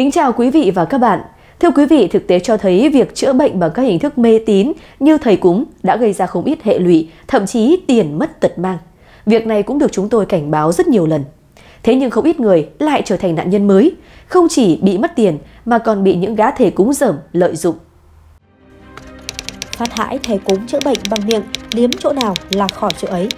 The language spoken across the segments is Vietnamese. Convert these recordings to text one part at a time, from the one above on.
Kính chào quý vị và các bạn. Thưa quý vị, thực tế cho thấy việc chữa bệnh bằng các hình thức mê tín như thầy cúng đã gây ra không ít hệ lụy, thậm chí tiền mất tật mang. Việc này cũng được chúng tôi cảnh báo rất nhiều lần. Thế nhưng không ít người lại trở thành nạn nhân mới, không chỉ bị mất tiền mà còn bị những gã thầy cúng dởm lợi dụng. Phát hãi thầy cúng chữa bệnh bằng miệng, liếm chỗ nào là khỏi chỗ ấy.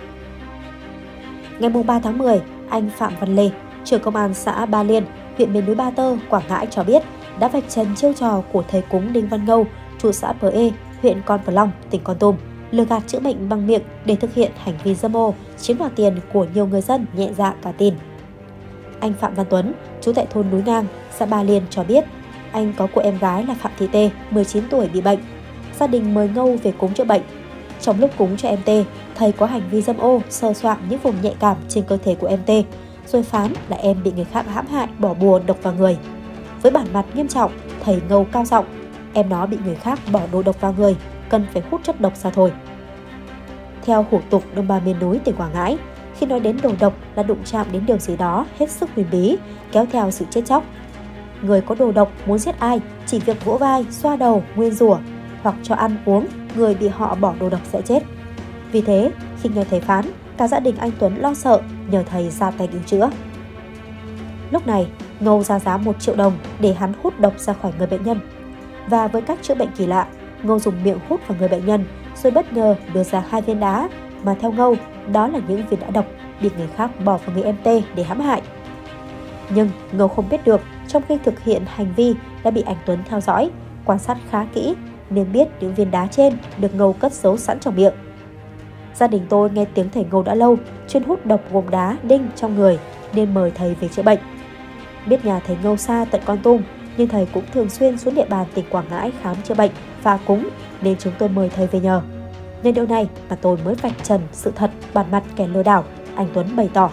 Ngày 3 tháng 10, anh Phạm Văn Lê, trưởng công an xã Ba Liên, huyện miền núi Ba Tơ, Quảng Ngãi cho biết đã vạch trần chiêu trò của thầy cúng Đinh Văn Ngâu, chủ xã Pờ Ê, huyện Kon Plông, tỉnh Kon Tum, lừa gạt chữa bệnh bằng miệng để thực hiện hành vi dâm ô, chiếm đoạt tiền của nhiều người dân nhẹ dạ cả tin. Anh Phạm Văn Tuấn, trú tại thôn Núi Ngang, xã Ba Liên cho biết anh có cô em gái là Phạm Thị Tê, 19 tuổi bị bệnh. Gia đình mời Ngâu về cúng chữa bệnh. Trong lúc cúng cho em Tê, thầy có hành vi dâm ô, sờ soạng những vùng nhạy cảm trên cơ thể của em Tê, rồi phán là em bị người khác hãm hại, bỏ bùa độc vào người. Với bản mặt nghiêm trọng, thầy Ngâu cao giọng, em nó bị người khác bỏ đồ độc vào người, cần phải hút chất độc ra thôi. Theo hủ tục đồng bào miền núi tỉnh Quảng Ngãi, khi nói đến đồ độc là đụng chạm đến điều gì đó hết sức huyền bí, kéo theo sự chết chóc. Người có đồ độc muốn giết ai, chỉ việc vỗ vai, xoa đầu, nguyên rủa hoặc cho ăn uống, người bị họ bỏ đồ độc sẽ chết. Vì thế, khi nghe thầy phán, cả gia đình anh Tuấn lo sợ, nhờ thầy ra tay cứu chữa. Lúc này, Ngâu ra giá 1 triệu đồng để hắn hút độc ra khỏi người bệnh nhân. Và với cách chữa bệnh kỳ lạ, Ngâu dùng miệng hút vào người bệnh nhân, rồi bất ngờ đưa ra 2 viên đá, mà theo Ngâu, đó là những viên đá độc bị người khác bỏ vào người em Tê để hãm hại. Nhưng Ngâu không biết được, trong khi thực hiện hành vi đã bị anh Tuấn theo dõi, quan sát khá kỹ, nên biết những viên đá trên được Ngâu cất giấu sẵn trong miệng. Gia đình tôi nghe tiếng thầy Ngâu đã lâu, chuyên hút độc gồm đá, đinh trong người nên mời thầy về chữa bệnh. Biết nhà thầy Ngâu xa tận Kon Tum, nhưng thầy cũng thường xuyên xuống địa bàn tỉnh Quảng Ngãi khám chữa bệnh và cúng nên chúng tôi mời thầy về nhờ. Nhân điều này mà tôi mới vạch trần sự thật bản mặt kẻ lừa đảo, anh Tuấn bày tỏ.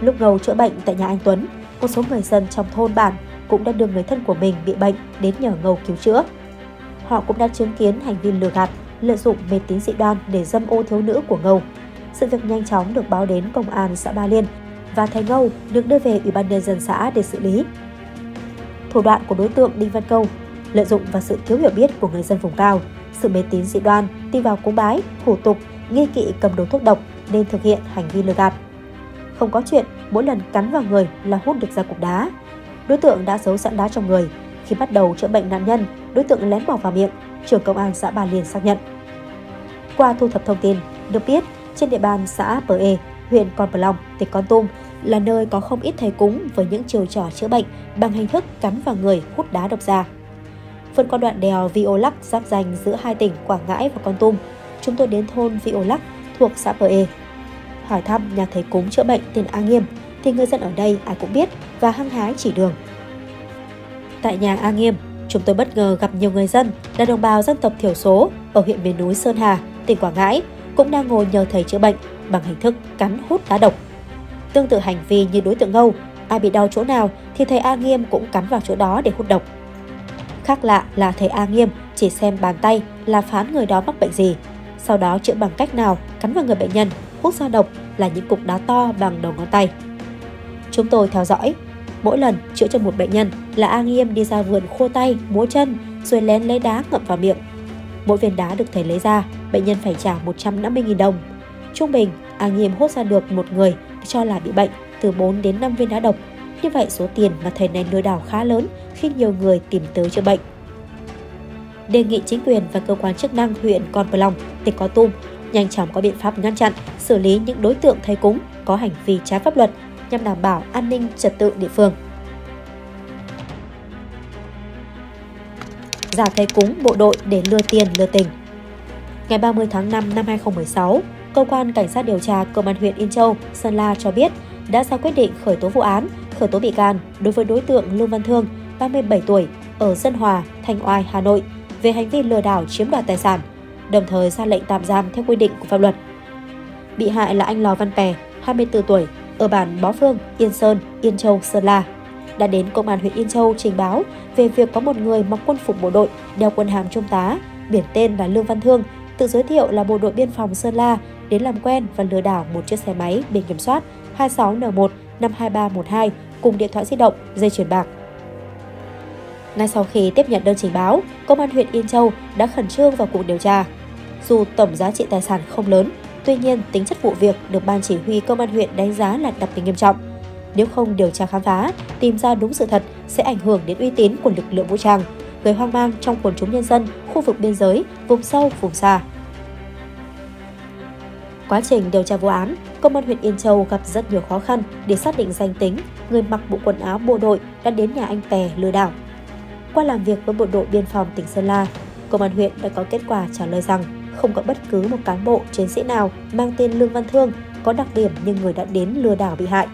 Lúc Ngâu chữa bệnh tại nhà anh Tuấn, một số người dân trong thôn bản cũng đã đưa người thân của mình bị bệnh đến nhờ Ngâu cứu chữa. Họ cũng đã chứng kiến hành vi lừa gạt, lợi dụng mê tín dị đoan để dâm ô thiếu nữ của Ngâu. Sự việc nhanh chóng được báo đến công an xã Ba Liên và thầy Ngâu được đưa về Ủy ban nhân dân xã để xử lý. Thủ đoạn của đối tượng Đinh Văn Ngâu lợi dụng vào sự thiếu hiểu biết của người dân vùng cao, sự mê tín dị đoan, tin vào cúng bái, hủ tục, nghi kỵ cầm đồ thuốc độc nên thực hiện hành vi lừa gạt. Không có chuyện mỗi lần cắn vào người là hút được ra cục đá. Đối tượng đã giấu sẵn đá trong người. Khi bắt đầu chữa bệnh nạn nhân, đối tượng lén bỏ vào miệng, trưởng công an xã Ba Liên xác nhận. Qua thu thập thông tin, được biết trên địa bàn xã Pờ Ê, huyện Kon Plông, tỉnh Kon Tum là nơi có không ít thầy cúng với những chiêu trò chữa bệnh bằng hình thức cắn vào người hút đá độc ra. Phần qua đoạn đèo Vi Ô Lắc giáp ranh giữa hai tỉnh Quảng Ngãi và Kon Tum, chúng tôi đến thôn Vi Ô Lắc thuộc xã Pờ Ê. Hỏi thăm nhà thầy cúng chữa bệnh tên A Nghiêm thì người dân ở đây ai cũng biết và hăng hái chỉ đường. Tại nhà A Nghiêm, chúng tôi bất ngờ gặp nhiều người dân là đồng bào dân tộc thiểu số ở huyện miền núi Sơn Hà, tỉnh Quảng Ngãi cũng đang ngồi nhờ thầy chữa bệnh bằng hình thức cắn hút đá độc. Tương tự hành vi như đối tượng Ngâu, ai bị đau chỗ nào thì thầy A Nghiêm cũng cắn vào chỗ đó để hút độc. Khác lạ là thầy A Nghiêm chỉ xem bàn tay là phán người đó mắc bệnh gì, sau đó chữa bằng cách nào cắn vào người bệnh nhân, hút ra độc là những cục đá to bằng đầu ngón tay. Chúng tôi theo dõi. Mỗi lần chữa cho một bệnh nhân là A Nghiêm đi ra vườn khô tay, múa chân, rồi lén lấy đá ngậm vào miệng. Mỗi viên đá được thầy lấy ra, bệnh nhân phải trả 150.000 đồng. Trung bình, A Nghiêm hốt ra được một người cho là bị bệnh từ 4 đến 5 viên đá độc. Như vậy, số tiền mà thầy này lừa đảo khá lớn khi nhiều người tìm tới chữa bệnh. Đề nghị chính quyền và cơ quan chức năng huyện Kon Plông, tỉnh Kon Tum nhanh chóng có biện pháp ngăn chặn, xử lý những đối tượng thầy cúng có hành vi trái pháp luật, nhằm đảm bảo an ninh trật tự địa phương. Giả thầy cúng bộ đội để lừa tiền lừa tình. Ngày 30 tháng 5 năm 2016, cơ quan cảnh sát điều tra công an huyện Yên Châu, Sơn La cho biết đã ra quyết định khởi tố vụ án, khởi tố bị can đối với đối tượng Lương Văn Thương, 37 tuổi, ở Sơn Hòa, Thanh Oai, Hà Nội về hành vi lừa đảo chiếm đoạt tài sản, đồng thời ra lệnh tạm giam theo quy định của pháp luật. Bị hại là anh Lò Văn Pè, 24 tuổi, ở bản Bó Phương, Yên Sơn, Yên Châu, Sơn La đã đến công an huyện Yên Châu trình báo về việc có một người mặc quân phục bộ đội, đeo quân hàm trung tá, biển tên là Lương Văn Thương, tự giới thiệu là bộ đội biên phòng Sơn La đến làm quen và lừa đảo một chiếc xe máy biển kiểm soát 26N1 52312 cùng điện thoại di động, dây chuyền bạc. Ngay sau khi tiếp nhận đơn trình báo, Công an huyện Yên Châu đã khẩn trương vào cuộc điều tra. Dù tổng giá trị tài sản không lớn, tuy nhiên tính chất vụ việc được Ban Chỉ huy Công an huyện đánh giá là đặc biệt nghiêm trọng. Nếu không điều tra khám phá, tìm ra đúng sự thật sẽ ảnh hưởng đến uy tín của lực lượng vũ trang, gây hoang mang trong quần chúng nhân dân, khu vực biên giới, vùng sâu, vùng xa. Quá trình điều tra vụ án, Công an huyện Yên Châu gặp rất nhiều khó khăn để xác định danh tính người mặc bộ quần áo bộ đội đã đến nhà anh Pè lừa đảo. Qua làm việc với bộ đội biên phòng tỉnh Sơn La, Công an huyện đã có kết quả trả lời rằng không có bất cứ một cán bộ chiến sĩ nào mang tên Lương Văn Thương có đặc điểm như người đã đến lừa đảo bị hại.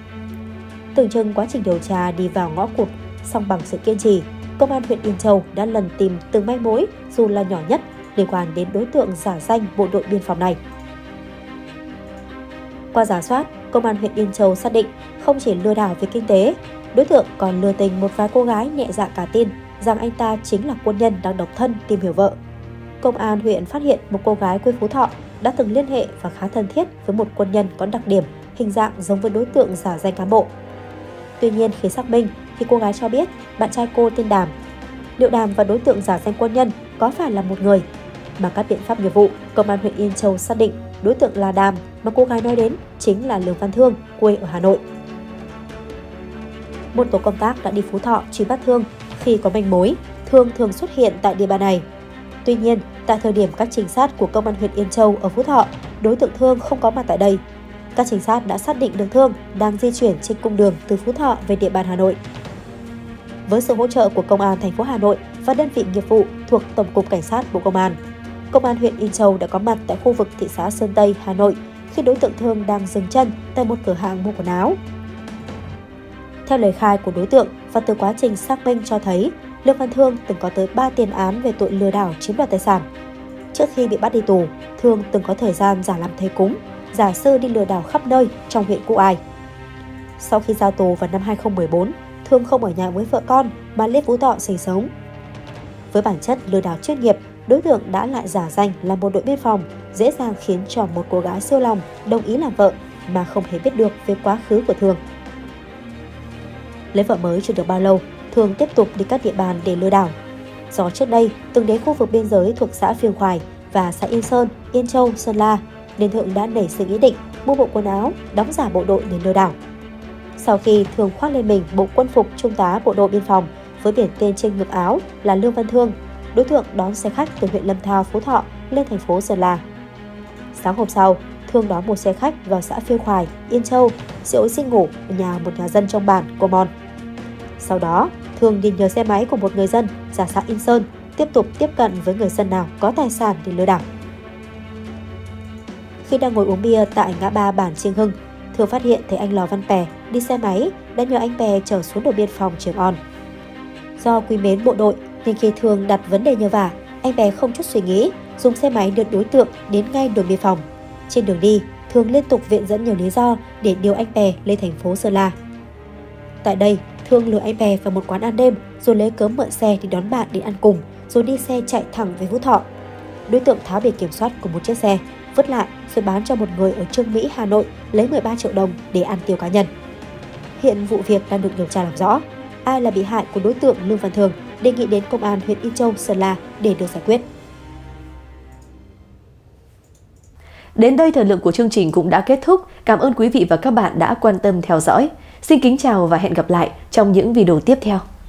Tưởng chừng quá trình điều tra đi vào ngõ cụt, song bằng sự kiên trì, Công an huyện Yên Châu đã lần tìm từng manh mối dù là nhỏ nhất liên quan đến đối tượng giả danh bộ đội biên phòng này. Qua giả soát, Công an huyện Yên Châu xác định không chỉ lừa đảo về kinh tế, đối tượng còn lừa tình một vài cô gái nhẹ dạ cả tin rằng anh ta chính là quân nhân đang độc thân tìm hiểu vợ. Công an huyện phát hiện một cô gái quê Phú Thọ đã từng liên hệ và khá thân thiết với một quân nhân có đặc điểm, hình dạng giống với đối tượng giả danh cán bộ. Tuy nhiên khi xác minh thì cô gái cho biết bạn trai cô tên Đàm. Liệu Đàm và đối tượng giả danh quân nhân có phải là một người? Bằng các biện pháp nghiệp vụ, Công an huyện Yên Châu xác định đối tượng là Đàm mà cô gái nói đến chính là Lương Văn Thương, quê ở Hà Nội. Một tổ công tác đã đi Phú Thọ truy bắt Thương. Khi có manh mối, Thương thường xuất hiện tại địa bàn này. Tuy nhiên, tại thời điểm các trinh sát của Công an huyện Yên Châu ở Phú Thọ, đối tượng Thương không có mặt tại đây. Các trinh sát đã xác định được Thương đang di chuyển trên cung đường từ Phú Thọ về địa bàn Hà Nội. Với sự hỗ trợ của Công an thành phố Hà Nội và đơn vị nghiệp vụ thuộc Tổng cục Cảnh sát Bộ Công an, Công an huyện Yên Châu đã có mặt tại khu vực thị xã Sơn Tây, Hà Nội khi đối tượng Thương đang dừng chân tại một cửa hàng mua quần áo. Theo lời khai của đối tượng và từ quá trình xác minh cho thấy, Lương Văn Thương từng có tới 3 tiền án về tội lừa đảo chiếm đoạt tài sản. Trước khi bị bắt đi tù, Thương từng có thời gian giả làm thầy cúng, giả sư đi lừa đảo khắp nơi trong huyện Cô Ai. Sau khi ra tù vào năm 2014, Thương không ở nhà với vợ con mà lên Phú Thọ sinh sống. Với bản chất lừa đảo chuyên nghiệp, đối tượng đã lại giả danh là bộ đội biên phòng, dễ dàng khiến cho một cô gái siêu lòng đồng ý làm vợ mà không hề biết được về quá khứ của Thương. Lấy vợ mới chưa được bao lâu, Thương tiếp tục đi các địa bàn để lừa đảo. Do trước đây từng đến khu vực biên giới thuộc xã Phiêng Khoài và xã Yên Sơn, Yên Châu, Sơn La, nên Thương đã nảy sinh ý định mua bộ quần áo, đóng giả bộ đội để lừa đảo. Sau khi Thương khoác lên mình bộ quân phục trung tá bộ đội biên phòng với biển tên trên ngực áo là Lương Văn Thương, đối tượng đón xe khách từ huyện Lâm Thao, Phú Thọ lên thành phố Sơn La. Sáng hôm sau, Thương đón một xe khách vào xã Phiêng Khoài, Yên Châu, sẽ xin ngủ ở nhà một nhà dân trong bản Cô Mon. Sau đó, Thương đi nhờ xe máy của một người dân ra xã Yên Sơn, tiếp tục tiếp cận với người dân nào có tài sản để lừa đảo. Khi đang ngồi uống bia tại ngã ba bản Chiêng Hưng, Thương phát hiện thấy anh Lò Văn Pè đi xe máy đã nhờ anh Pè chở xuống đồn biên phòng Trường On. Do quý mến bộ đội nên khi Thương đặt vấn đề nhờ vả, anh Pè không chút suy nghĩ, dùng xe máy đưa đối tượng đến ngay đồn biên phòng. Trên đường đi, Thương liên tục viện dẫn nhiều lý do để điều anh Pè lên thành phố Sơn La. Tại đây, Thương lừa anh Pè vào một quán ăn đêm rồi lấy cớ mượn xe để đón bạn đến ăn cùng, rồi đi xe chạy thẳng về Phú Thọ. Đối tượng tháo biển kiểm soát của một chiếc xe, vứt lại rồi bán cho một người ở Chương Mỹ, Hà Nội lấy 13 triệu đồng để ăn tiêu cá nhân. Hiện vụ việc đang được điều tra làm rõ. Ai là bị hại của đối tượng Lương Văn Thương đề nghị đến Công an huyện Yên Châu, Sơn La để được giải quyết. Đến đây thời lượng của chương trình cũng đã kết thúc. Cảm ơn quý vị và các bạn đã quan tâm theo dõi. Xin kính chào và hẹn gặp lại trong những video tiếp theo.